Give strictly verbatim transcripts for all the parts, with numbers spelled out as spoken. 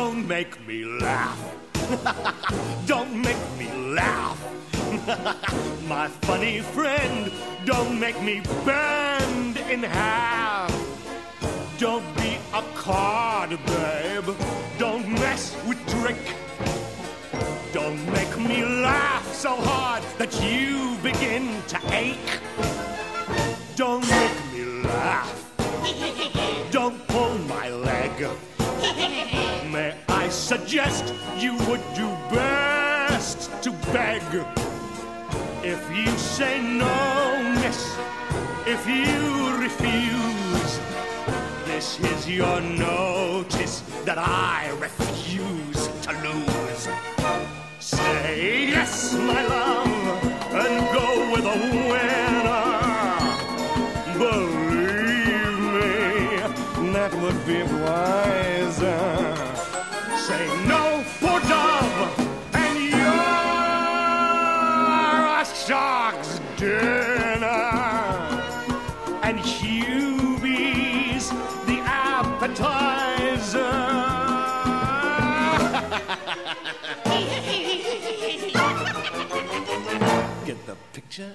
Don't make me laugh. Don't make me laugh. My funny friend, don't make me bend in half. Don't be a card, babe. Don't mess with Drake. Don't make me laugh so hard that you begin to ache. Don't make me laugh. Don't pull my leg. May I suggest you would do best to beg. If you say no, miss, if you refuse, this is your notice that I refuse to lose. Say yes, my love, and go with a winner. Believe me, that would be wiser. Say no for Dove, and you're a shark's dinner. And Hubie's the appetizer. Get the picture?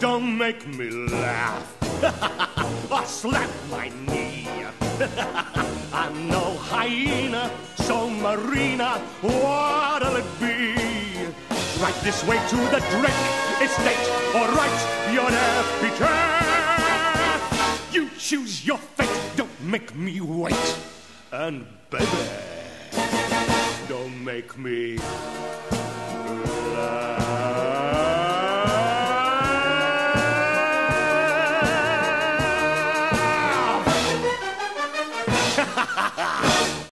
Don't make me laugh. I slap my knee. I'm no hyena, so Marina, what'll it be? Right this way to the Drake estate, or right your epitaph. You choose your fate, don't make me wait. And baby, don't make me